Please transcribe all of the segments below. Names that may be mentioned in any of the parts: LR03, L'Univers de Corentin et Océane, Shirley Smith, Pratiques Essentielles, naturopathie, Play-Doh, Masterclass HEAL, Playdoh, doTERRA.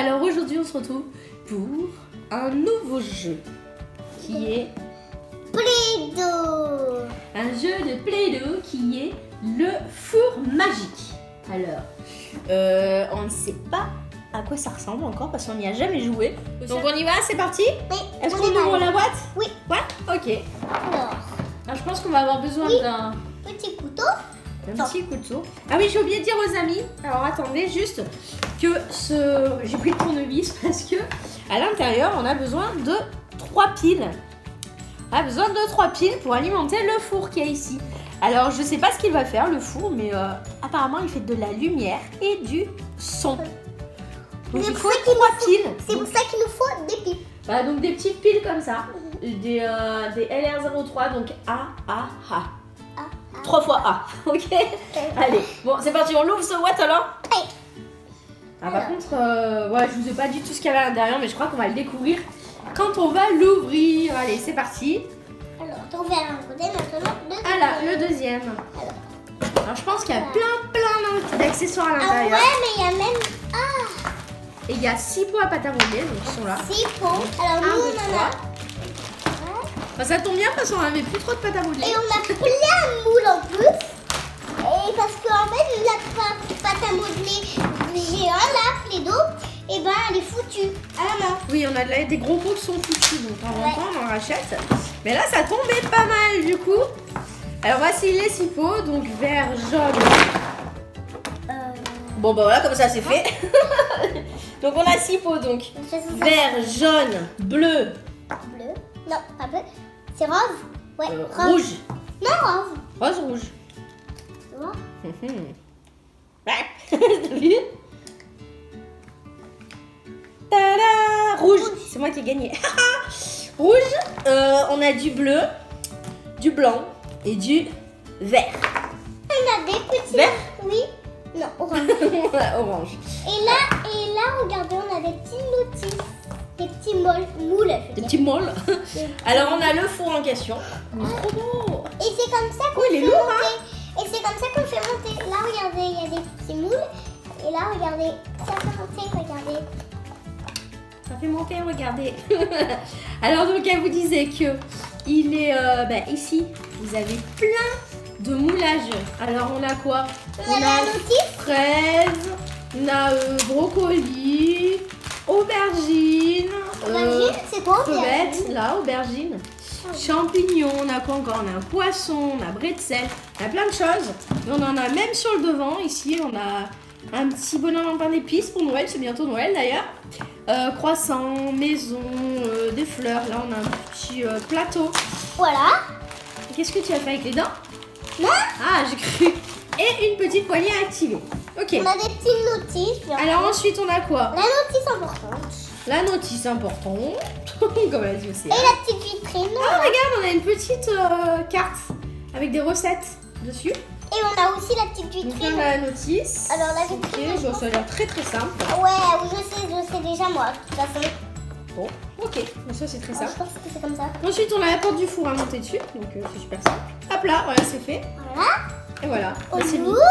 Alors aujourd'hui on se retrouve pour un nouveau jeu qui est Playdoh. Un jeu de Playdoh qui est le four magique. Alors on ne sait pas à quoi ça ressemble encore parce qu'on n'y a jamais joué. Donc on y va, c'est parti. Oui. Est-ce qu'on ouvre la boîte? Oui. Ouais. Ok. Alors je pense qu'on va avoir besoin d'un petit couteau. Un petit couteau. Ah oui, j'ai oublié de dire aux amis. Alors attendez juste que j'ai pris le tournevis parce que à l'intérieur on a besoin de 3 piles. On a besoin de 3 piles pour alimenter le four qui est ici. Alors je sais pas ce qu'il va faire le four, mais apparemment il fait de la lumière et du son. Donc il faut 3 piles. C'est pour ça qu'il nous faut des piles. Voilà, donc des petites piles comme ça, des LR03, donc A. 3 fois A, ok. Allez, bon, c'est parti, on l'ouvre ce what alors. Ah, par contre, ouais, je vous ai pas dit tout ce qu'il y avait à l'intérieur, mais je crois qu'on va le découvrir quand on va l'ouvrir. Allez, c'est parti. Alors, on va l'ouvrir maintenant. Ah là, le deuxième. Alors, je pense qu'il y a plein d'accessoires à l'intérieur. Ah ouais, mais il y a même... Ah. Et il y a 6 pots à pâte à modeler, donc ils sont là. 6 pots, alors nous on en a... Ça tombe bien parce qu'on avait plus trop de pâte à modeler. Et on a plein de moules en plus. Et parce qu'en fait, la pâte à modeler géant là, Playdoh, et ben elle est foutue à la main. Oui, on a des gros pots qui sont foutus, donc en même temps on en rachète. Mais là, ça tombait pas mal du coup. Alors voici les 6 pots, donc vert, jaune. Bon, bah voilà, comme ça c'est fait. Donc on a 6 pots, donc vert, jaune, bleu. Bleu, non, pas bleu. C'est rose? Ouais, rose. Rouge? Non, rose. Rose, rouge. T'as vu? Tada! Rouge. C'est moi qui ai gagné. Rouge, on a du bleu, du blanc et du vert. On a des petits... Vert? Oui. Non, orange. On a orange. Et là, regardez, on a des petits notices. Des petits moules. Des petits moules. Alors on a le four en question. Oh, trop beau. Et c'est comme ça qu'on fait lourd, monter. Hein. Et c'est comme ça qu'on fait monter. Là regardez, il y a des petits moules. Et là regardez, ça fait monter, regardez. Ça fait monter, regardez. Alors donc elle vous disait que il est ici, vous avez plein de moulages. Alors on a quoi? On a fraises, on a brocoli. Aubergine, c'est quoi aubergine? Là, aubergine, champignons, on a quoi encore? On a un poisson, on a bretzel, on a plein de choses. Et on en a même sur le devant, ici on a un petit bonhomme en pain d'épices pour Noël, c'est bientôt Noël d'ailleurs. Croissant, maison, des fleurs, là on a un petit plateau. Voilà. Qu'est-ce que tu as fait avec les dents? Non. Ah, j'ai cru. Et une petite poignée à activer. Ok. On a des petites notices. Alors ensuite on a quoi? La notice importante. La notice importante. Comme elle dit aussi. Et la petite vitrine. Ah regarde, on a une petite carte avec des recettes dessus. Et on a aussi la petite vitrine. Donc, on a la notice. Alors la vitrine. Ok, ça a l'air très très simple. Ouais, je sais déjà moi. De toute façon. Bon, ok. Donc ça c'est très simple. Je pense que c'est comme ça. Ensuite on a la porte du four à monter dessus, donc c'est super simple. Hop là, voilà c'est fait. Voilà. Et voilà. On l'ouvre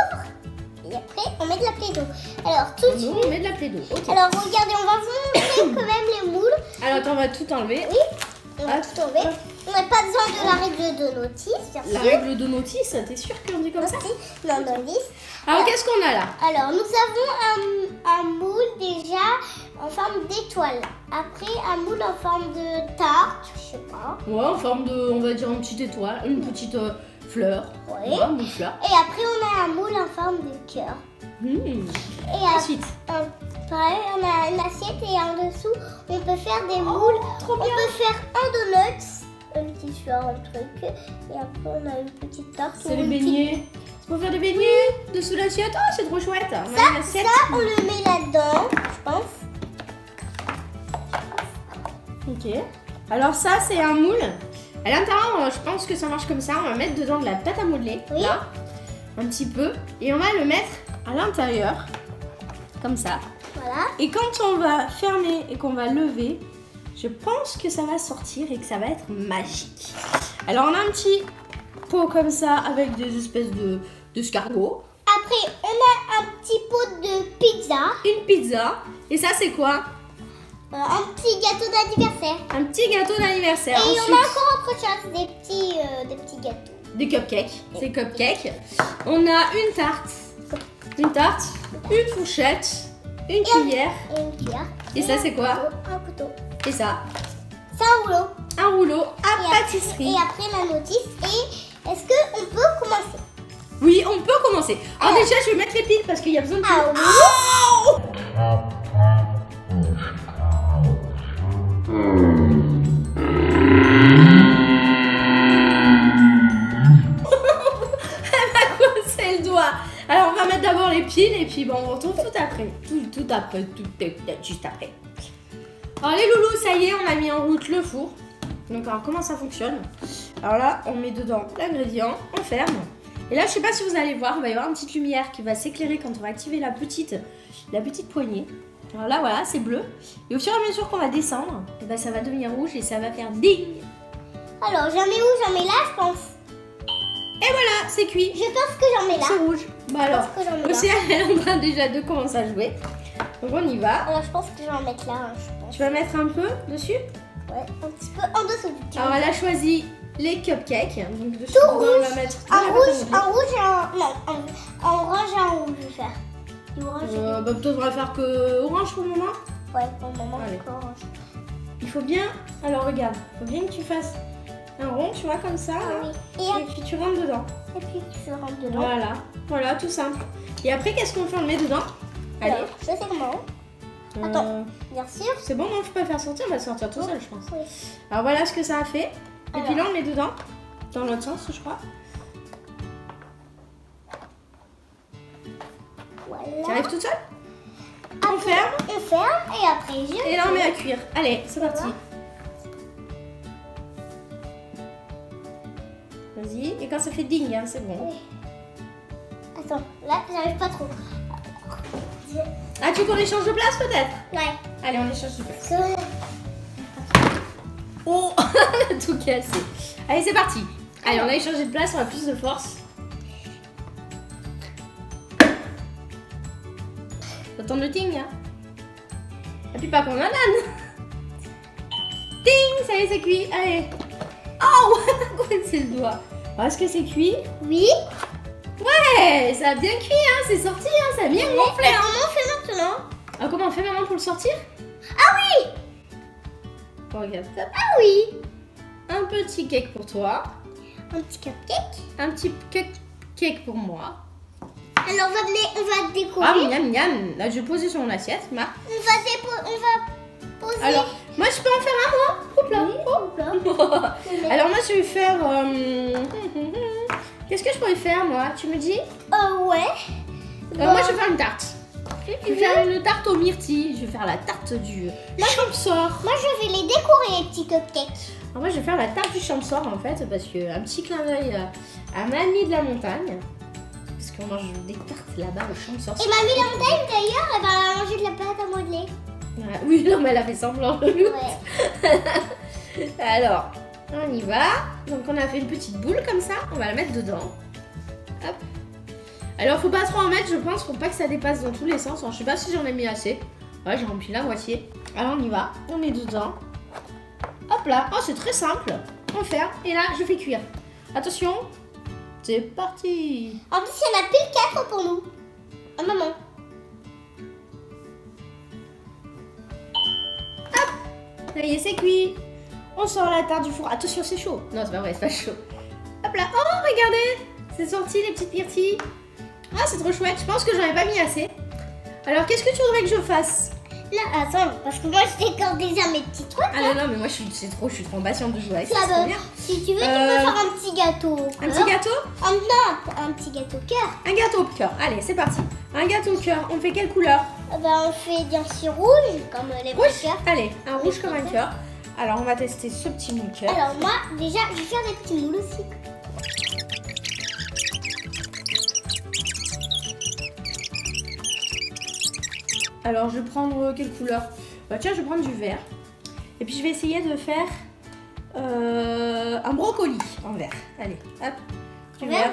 et après on met de la Play-Doh. Alors tout de suite. On met de la Play-Doh. Okay. Alors regardez, on va vous montrer quand même les moules. Alors attends, on va tout enlever. Oui, on va tout enlever. On n'a pas besoin de la règle de notice. La règle de notice, t'es sûre qu'on dit comme ça? Non, non, notice. Alors qu'est-ce qu'on a là? Alors nous avons un moule déjà en forme d'étoile. Après un moule en forme de tarte, je sais pas. Ouais, en forme de, on va dire une petite étoile, une petite... fleurs, oui. Une fleur. Et après on a un moule en forme de cœur. Et ensuite, pareil, on a une assiette et en dessous on peut faire des moules. Trop bien. On peut faire un donut, un petit soir, un truc. Et après on a une petite tarte. C'est les beignets. C'est pour faire des beignets dessous l'assiette. Oh, c'est trop chouette. On ça, on le met là-dedans, je pense. Ok. Alors ça, c'est un moule. À l'intérieur, je pense que ça marche comme ça. On va mettre dedans de la pâte à modeler, là, un petit peu, et on va le mettre à l'intérieur, comme ça. Voilà. Et quand on va fermer et qu'on va lever, je pense que ça va sortir et que ça va être magique. Alors on a un petit pot comme ça avec des espèces d'escargots. Après, on a un petit pot de pizza. Une pizza. Et ça, c'est quoi? Un petit gâteau d'anniversaire. Un petit gâteau d'anniversaire. Et ensuite, on a encore autre chose, des petits gâteaux. Des cupcakes, c'est cupcakes. On a une tarte. Une tarte, une fourchette, une cuillère. Et une cuillère. Et ça, c'est quoi? Un couteau. Et ça? C'est un rouleau. Un rouleau à pâtisserie. Après, et après la notice. Et est-ce qu'on peut commencer? Oui, on peut commencer. Alors déjà, je vais mettre les piles parce qu'il y a besoin de piles. Elle m'a coincé le doigt. Alors, on va mettre d'abord les piles et puis bon, on retourne tout après. Juste après. Alors les loulous, ça y est, on a mis en route le four. Donc alors comment ça fonctionne? Alors là, on met dedans l'ingrédient, on ferme. Et là, je sais pas si vous allez voir, il va y avoir une petite lumière qui va s'éclairer quand on va activer la petite poignée. Alors là, voilà, c'est bleu. Et au fur et à mesure qu'on va descendre, et ben, ça va devenir rouge et ça va faire ding. Alors, j'en mets où? J'en mets là, je pense. Et voilà, c'est cuit. Je pense que j'en mets là. C'est rouge. Bah alors, Océane est en train déjà de commencer à jouer. Donc on y va. Alors, je pense que je vais en mettre là. Hein, je pense. Tu vas mettre un peu dessus? Ouais, un petit peu en dessous. Alors, elle a choisi les cupcakes. Donc, dessus, tout rouge. On va mettre en orange et en rouge, je vais faire. Bah, peut-être on va faire que orange pour le moment. Ouais, pour le moment, que orange. Il faut bien. Alors, regarde, il faut bien que tu fasses un rond, tu vois, comme ça. Ah, oui. Et puis tu rentres dedans. Et puis tu rentres dedans. Voilà, voilà, tout simple. Et après, qu'est-ce qu'on fait? On le met dedans. Allez. Alors, ça, c'est comment? Attends, bien sûr. C'est bon, non, faut pas faire sortir, on va sortir tout seul, je pense. Oui. Alors, voilà ce que ça a fait. Alors. Et puis là, on met dedans. Dans l'autre sens, je crois. Voilà. Tu arrives toute seule? Après, on ferme. On ferme et après je... Et là, on met à cuire. Allez, c'est parti. Vas-y. Et quand ça fait ding, hein, c'est bon. Oui. Attends, là, j'arrive pas trop. Ah, tu veux qu'on échange de place peut-être? Ouais. Allez, on échange de place. Oh, tout cassé. Allez, c'est parti. Allez, on a échangé de place, on a plus de force. Faut tendre le ting, hein. Appuie pas comme un âne. Ting, ça y est, c'est cuit. Allez. Oh, c'est le doigt. Oh, est-ce que c'est cuit? Oui. Ouais, ça a bien cuit, hein, c'est sorti, hein, ça a bien gonflé. Hein. Comment on fait maintenant? Ah, comment on fait maintenant pour le sortir? Ah oui! Oh, regarde ça. Ah oui! Un petit cake pour toi. Un petit cupcake. Un petit cupcake pour moi. Alors on va décorer. Ah, miam, miam. Là, je vais poser sur mon assiette, Marc. On va poser. Alors, moi, je peux en faire un, moi. Hop là. Oui, hop là. Alors, moi, je vais faire... Qu'est-ce que je pourrais faire, moi? Tu me dis? Ouais. Moi, je vais faire une tarte. Je vais faire une tarte aux myrtilles. Je vais faire la tarte du champsor. Moi, je vais les décorer, les petits cupcakes. Alors, moi, je vais faire la tarte du champsor, en fait, parce qu'un petit clin d'œil à Mamie de la Montagne. Parce qu'on mange des tartes là-bas au champsor. Et Mamie de la Montagne, d'ailleurs, elle va manger de la pâte à modeler. Ah, oui, non, mais elle a fait semblant. Ouais. Alors... on y va. Donc on a fait une petite boule comme ça. On va la mettre dedans. Hop. Alors faut pas trop en mettre, je pense, pour pas que ça dépasse dans tous les sens. Alors, je sais pas si j'en ai mis assez. Ouais, j'ai rempli la moitié. Alors on y va. On est dedans. Hop là. Oh, c'est très simple. On ferme. Et là, je fais cuire. Attention. C'est parti. En plus, il y en a plus 4 pour nous. Oh, maman. Hop. Ça y est, c'est cuit. On sort la tarte du four. Attention, c'est chaud. Non, c'est pas vrai, c'est pas chaud. Hop là. Oh, regardez. C'est sorti, les petites myrtilles. Ah, c'est trop chouette. Je pense que j'en ai pas mis assez. Alors, qu'est-ce que tu voudrais que je fasse? Là, attends, parce que moi, je décore déjà mes petits trucs. Ah non, mais moi, je suis trop impatiente de jouer avec ça. Si tu veux, tu peux faire un petit gâteau. Un petit gâteau? Non, un petit gâteau cœur. Un gâteau cœur. Allez, c'est parti. Un gâteau cœur. On fait quelle couleur? On fait bien sûr rouge, comme les cœurs. Allez, un rouge comme un cœur. Alors, on va tester ce petit moule cœur. Alors, moi, déjà, je vais faire des petits moules aussi. Alors, je vais prendre quelle couleur? Bah, tiens, je vais prendre du vert. Et puis, je vais essayer de faire un brocoli en vert. Allez, hop. Du vert.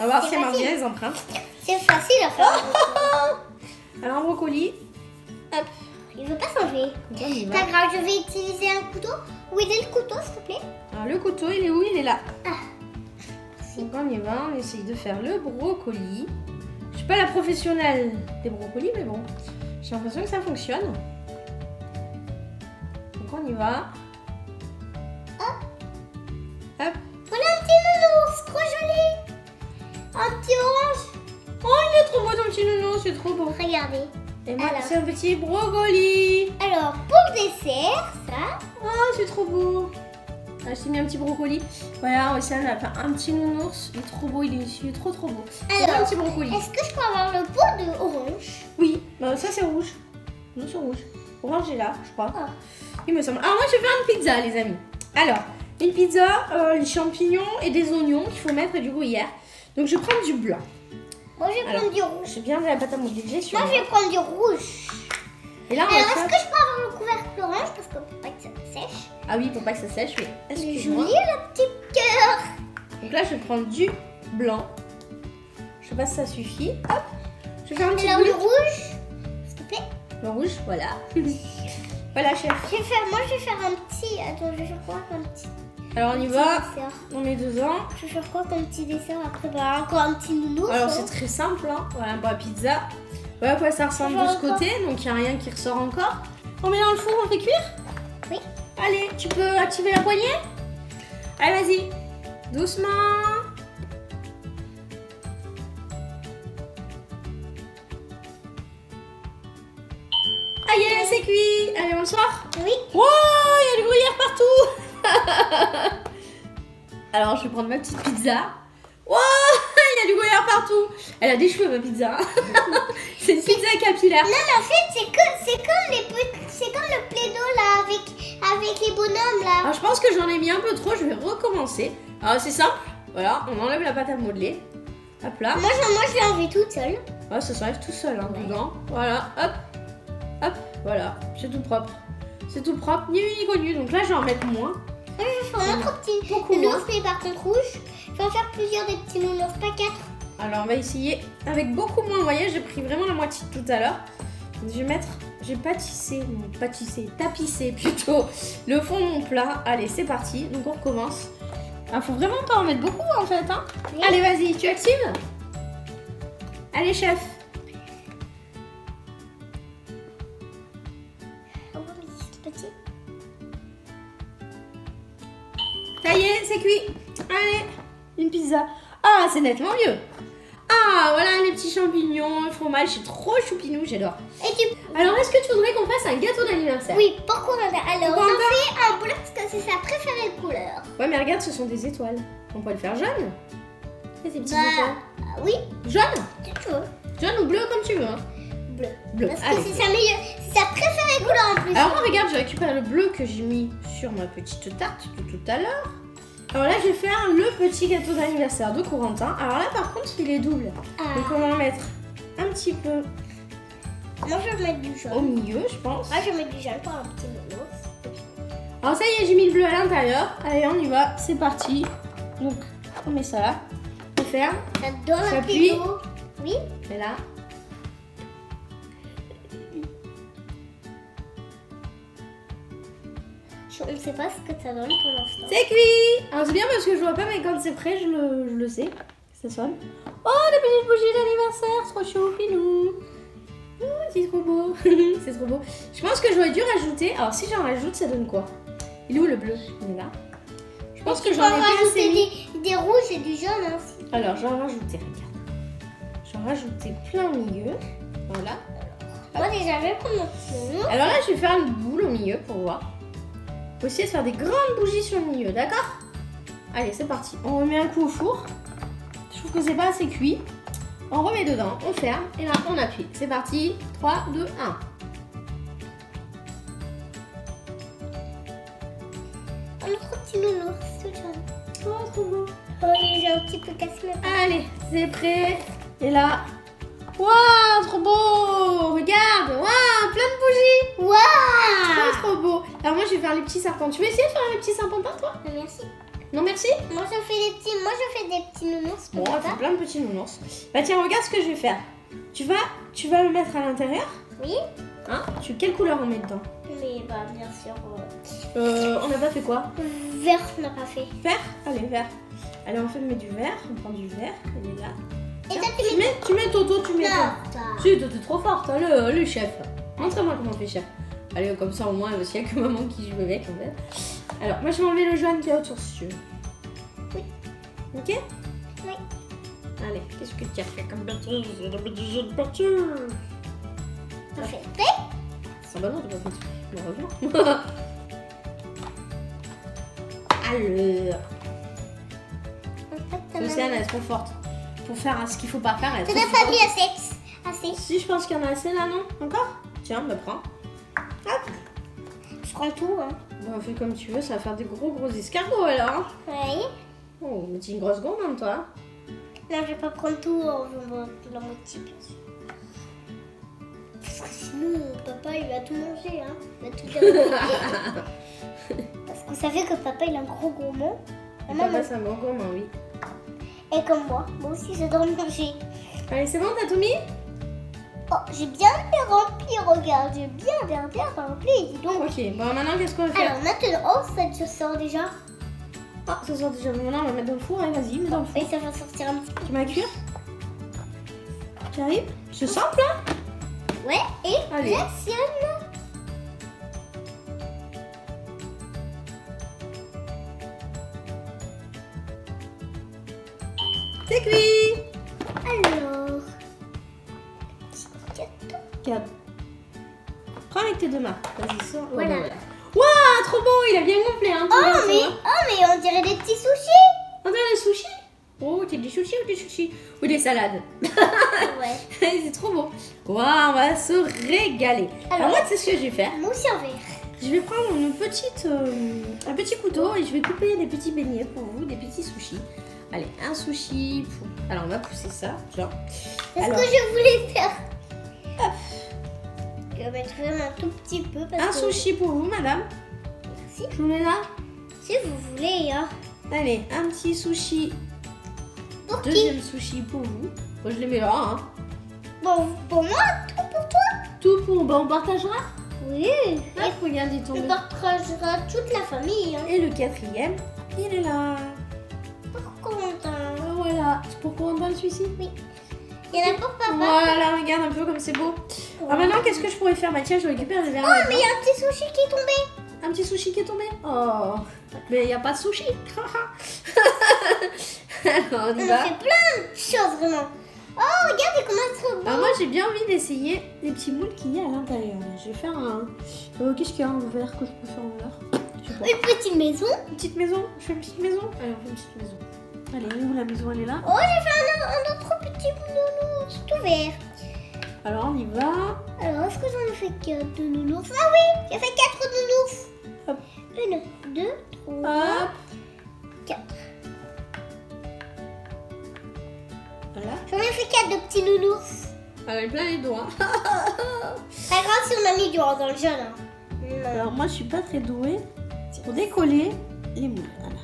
On va voir si elle marche bien les empreintes. C'est facile à faire. Alors un brocoli. Hop, il veut pas s'enlever. Pas grave, je vais utiliser un couteau. Où est le couteau, s'il te plaît? Alors le couteau, il est où? Il est là. Ah, merci. Donc on y va, on essaye de faire le brocoli. Je suis pas la professionnelle des brocolis, mais bon, j'ai l'impression que ça fonctionne. Donc on y va. Hop. Hop. Voilà un petit nounours, trop joli. Un petit orange. Oh, il est trop beau ton petit nounours, c'est trop beau. Regardez. Et moi, c'est un petit brocoli. Alors, pour dessert, ça. Oh, c'est trop beau. Ah, je t'ai mis un petit brocoli. Voilà, Océane a fait un petit nounours. Il est trop beau, il est trop beau. Alors, un petit brocoli. Est-ce que je peux avoir le pot de orange? Oui, bah, ça c'est rouge. Nous c'est rouge. Orange est là, je crois. Oh. Il me semble. Alors moi je vais faire une pizza, les amis. Alors, une pizza, les champignons et des oignons qu'il faut mettre du gruyère. Donc je prends du blanc. Moi je vais prendre du rouge. C'est bien de la pâte à manger que j'ai sur moi. Moi je vais prendre du rouge. Et là, on alors, est-ce que je peux avoir le couvercle orange? Parce que pour pas que ça sèche. Ah oui, pour pas que ça sèche, oui. C'est joli le petit cœur. Donc là, je vais prendre du blanc. Je sais pas si ça suffit. Hop. Je vais faire un petit bout. Le rouge, s'il te plaît. Le rouge, voilà. Voilà, chef. Je vais faire, moi, je vais faire un petit. Attends, je vais faire quoi comme petit? Alors, on y va. Dessert. On met dedans. Je vais faire quoi comme petit dessert après? Bah, encore un petit nounours. Alors, c'est très simple, hein. Voilà, bah, pizza. Voilà quoi ça ressemble de ce côté, donc il n'y a rien qui ressort encore. On met dans le four, on fait cuire? Oui. Allez, tu peux activer la poignée? Allez, vas-y. Doucement. Aïe, c'est cuit. Allez, on le sort? Oui. Wow, il y a du gruyère partout. Alors, je vais prendre ma petite pizza. Wow, il y a du gruyère partout. Elle a des cheveux, ma pizza. C'est une pizza capillaire. Non, mais en fait, c'est comme le Play-Doh là, avec les bonhommes là. Alors, je pense que j'en ai mis un peu trop, je vais recommencer. Alors, c'est simple. Voilà, on enlève la pâte à modeler. Hop là. Moi, je l'ai enlevée toute seule. Ah, ça s'enlève tout seul, hein, ouais. Dedans. Voilà, hop. Hop, voilà. C'est tout propre. C'est tout propre, ni vu ni connu. Donc là, je vais en mettre moins. Moi, je vais faire un autre petit nounours, mais par contre rouge. Je vais en faire plusieurs des petits nounours, pas 4. Alors on va essayer avec beaucoup moins. Vous voyez, j'ai pris vraiment la moitié tout à l'heure. Je vais mettre, tapisser plutôt le fond de mon plat. Allez, c'est parti. Donc on recommence. Il faut vraiment pas en mettre beaucoup en fait. Hein. Oui. Allez, vas-y, tu actives. Allez, chef. Oh, mais c'est petit. Ça y est, c'est cuit. Allez, une pizza. Ah, c'est nettement mieux. Ah, voilà les petits champignons, le fromage, c'est trop choupinou, j'adore. Alors, est-ce que tu voudrais qu'on fasse un gâteau d'anniversaire? Oui, pour Corentin. Alors, on fait un bleu parce que c'est sa préférée couleur. Ouais, mais regarde, ce sont des étoiles. On peut le faire jaune. C'est des petites étoiles. Oui. Jaune? Tu veux. Jaune ou bleu, comme tu veux. Hein. Bleu. Bleu. Parce que c'est sa préférée couleur en plus. Alors, moi, regarde, je récupère le bleu que j'ai mis sur ma petite tarte de tout à l'heure. Alors là, je vais faire le petit gâteau d'anniversaire de Corentin. Alors là, par contre, il est double. Ah. Donc on va en mettre un petit peu. Moi, je vais mettre du jaune. Au milieu, je pense. Moi, je vais mettre du jaune pour un petit nounours. Alors ça y est, j'ai mis le bleu à l'intérieur. Allez, on y va. C'est parti. Donc, on met ça là. On ferme. J'adore la Play-Doh. Oui. Et là. Je ne sais pas ce que ça donne pour l'instant. C'est cuit! Alors c'est bien parce que je vois pas, mais quand c'est prêt, je le sais. Ça sonne. Oh, la petite bougie d'anniversaire! Trop choupinou! Oh, c'est trop beau! C'est trop beau. Je pense que j'aurais dû rajouter. Alors si j'en rajoute, ça donne quoi? Il est où le bleu? Il est là. Je pense que j'en ai rajouté des rouges et du jaune. Hein, si. Alors j'en ai rajouté, regarde. J'en ai rajouté plein au milieu. Voilà. Alors, moi déjà, je vais prendre mon petit. Alors là, je vais faire une boule au milieu pour voir. On va essayer de faire des grandes bougies sur le milieu, d'accord? Allez, c'est parti. On remet un coup au four. Je trouve que c'est pas assez cuit. On remet dedans, on ferme et là on appuie. C'est parti. 3, 2, 1. Oh, notre petit nounours, c'est jaune. Oh, trop beau. Oh, j'ai un petit peu cassé la tête. Allez, c'est prêt. Et là. Waouh, trop beau! Regarde! Waouh, plein de bougies! Waouh! Trop, trop beau! Alors, moi, je vais faire les petits serpents. Tu veux essayer de faire les petits serpents par toi? Non, merci. Non, merci? Moi, je fais des petits nounours. Bon, on va faire plein de petits nounours. Bah, tiens, regarde ce que je vais faire. Tu vas le mettre à l'intérieur? Oui. Hein? Tu quelle couleur on met dedans? Mais bah bien sûr. On n'a pas fait quoi? Vert, on n'a pas fait. Vert? Allez, vert. Allez, on fait mettre du vert. On prend du vert. Il est là. Et tiens, tu mets, Toto, tu mets. Si, Toto, t'es trop forte, hein, le chef. Montre-moi comment on fait chef. Allez, comme ça au moins, parce qu'il n'y a que maman qui joue avec en fait. Alors, moi je vais enlever le jaune qui est autour si tu veux. Oui. Ok? Oui. Allez, qu'est-ce que tu as fait comme bêtise? On a mis du jaune partout. T'as fait prêt? Ah bah non, t'as pas fait. Heureusement. Alors. Océane, elle est trop forte. Pour faire ce qu'il faut pas faire, elle est trop forte. T'en as pas mis assez. Si, je pense qu'il y en a assez là, non? Encore? Tiens, bah prends. Hop. Je prends tout, hein. Bon, fais comme tu veux, ça va faire des gros escargots alors. Oui. Oh, mais t'es une grosse gourmande, toi. Non, je vais pas prendre tout, on va la moitié, bien sûr. Parce que sinon, papa, il va tout manger, hein. Il va tout manger. Parce qu'on savait que papa, il a un gros gourmand. Et papa, c'est un gros gourmand, oui. Et comme moi, moi aussi, j'adore manger. Allez, c'est bon, t'as tout mis? Oh, j'ai bien rempli, regarde, j'ai bien rempli, dis donc. Ok, bon maintenant qu'est-ce qu'on va faire? Alors maintenant, oh, ça sort déjà. Ah, oh, ça sort déjà, maintenant on va mettre dans le four, hein. Vas-y, mets dans le four. Et ça va sortir un petit peu. Tu m'as cuire? Tu arrives? C'est simple, hein? Ouais, et allez. J'actionne. C'est cuit. Alors... Regarde. Prends avec tes deux mains. Vas-y, sors. Voilà. Waouh, trop beau, il a bien gonflé. Hein, mais on dirait des petits sushis. On dirait des sushis? Oh, t'es des sushis ou des sushis? Ou des salades? Ouais. C'est trop beau. Waouh, on va se régaler. Alors moi, tu sais ce que je vais faire? Moi aussi, en verre. Je vais prendre une petite, un petit couteau et je vais couper des petits beignets pour vous, des petits sushis. Allez, un sushi. Alors, on va pousser ça. Genre. C'est ce que je voulais faire. Hop. Je vais mettre vraiment un tout petit peu. Parce que... sushi pour vous, madame. Merci. Je vous mets là. Si vous voulez. Hein. Allez, un petit sushi. Pour Deuxième sushi pour vous. Moi, je les mets là. Hein. Bon, pour moi, tout pour toi. Tout pour. Bah, on partagera. Oui. Là, et regardez, on partagera toute la famille. Hein. Et le quatrième, il est là. Pour Corentin. Voilà. C'est pour Corentin celui-ci? Oui. Il y en a pour papa. Voilà, regarde un peu comme c'est beau. Ouais. Ah, maintenant, qu'est-ce que je pourrais faire? Tiens, je récupère les verres. Oh, mais il y a un petit sushi qui est tombé. Un petit sushi qui est tombé? Oh, mais il n'y a pas de sushi. Alors, on y va. On fait plein de choses, vraiment. Oh, regardez comment c'est trop beau. Ah, moi, j'ai bien envie d'essayer les petits moules qu'il y a à l'intérieur. Je vais faire un... qu'est-ce qu'il y a en verre que je peux faire en verre? Une petite maison. Une petite maison. Je fais une petite maison. Allez, on fait une petite maison. Allez, où la maison, elle est là? Oh, j'ai fait un autre petit nounours tout vert. Alors, on y va. Alors, est-ce que j'en ai fait 4 de nounours? Ah oui, j'ai fait 4 nounours. Hop. 1, 2, 3, 4. Voilà. J'en ai fait 4 de petits nounours. Avec plein les doigts. Pas grave si on a mis du rose dans le jaune. Hein. Alors, moi, je suis pas très douée pour décoller les moules. Voilà.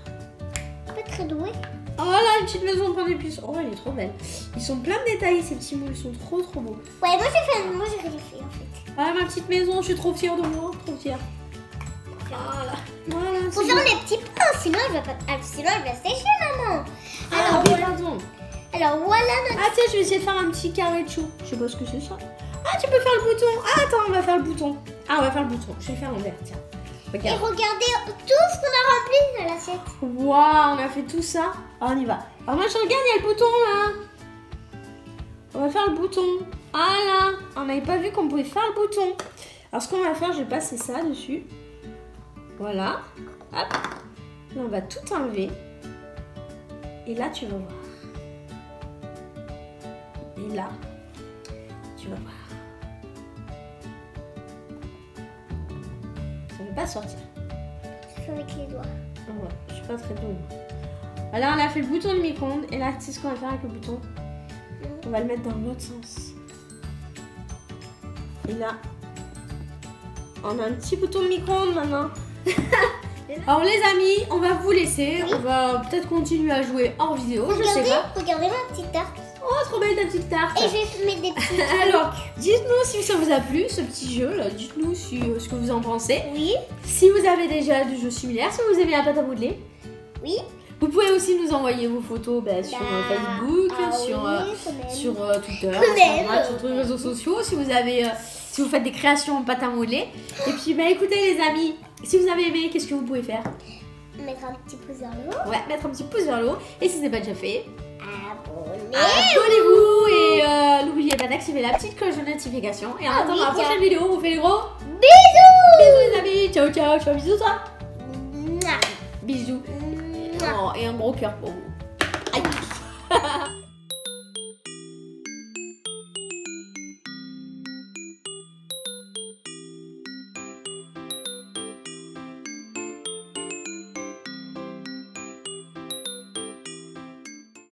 Pas très douée. Oh là, une petite maison plein d'épices. Oh, elle est trop belle. Ils sont plein de détails, ces petits moules. Ils sont trop beaux. Ouais, moi j'ai fait. Moi j'ai rien fait en fait. Ah, ma petite maison, je suis trop fière de moi. Trop fière. Voilà. Voilà. Faut faire les petits pains, sinon elle va pas. Sinon elle va sécher, maman. Alors, oui, pardon. Alors voilà notre. Ah, tiens, je vais essayer de faire un petit carré de chou. Je sais pas ce que c'est ça. Ah, tu peux faire le bouton. Ah, attends, on va faire le bouton. Ah, on va faire le bouton. Je vais faire en vert, tiens. Regarde. Et regardez tout ce qu'on a rempli dans l'assiette. Waouh, on a fait tout ça. Alors, on y va. Alors moi je regarde, il y a le bouton là. On va faire le bouton. Ah là, on n'avait pas vu qu'on pouvait faire le bouton. Alors ce qu'on va faire, je vais passer ça dessus. Voilà. Hop. Et on va tout enlever. Et là tu vas voir. Et là, tu vas voir. Pas sortir. Je fais avec les doigts. Oh ouais, je suis pas très douée. Alors on a fait le bouton de micro-ondes et là tu sais ce qu'on va faire avec le bouton? On va le mettre dans l'autre sens. Et là, on a un petit bouton de micro-ondes maintenant. Alors les amis, on va vous laisser. Oui. On va peut-être continuer à jouer hors vidéo. Regardez, je sais pas. Regardez ma petite tarte. Oh, trop belle ta petite tarte. Et je vais mettre des petits trucs. Alors, dites-nous si ça vous a plu ce petit jeu là. Dites-nous si, ce que vous en pensez. Oui. Si vous avez déjà du jeu similaire, si vous aimez la pâte à modeler. Oui. Vous pouvez aussi nous envoyer vos photos sur Facebook, sur Twitter, sur tous les réseaux sociaux, si vous avez, si vous faites des créations en pâte à modeler. Et puis écoutez les amis, si vous avez aimé, qu'est-ce que vous pouvez faire? Mettre un petit pouce vers le haut. Ouais, mettre un petit pouce vers le haut. Et si ce n'est pas déjà fait, abonnez-vous et n'oubliez pas d'activer la petite cloche de notification. Et en attendant la prochaine vidéo, on vous fait des gros bisous. Bisous les amis, ciao ciao, ciao bisous toi. Mouah. Bisous. Oh, et un gros cœur pour vous.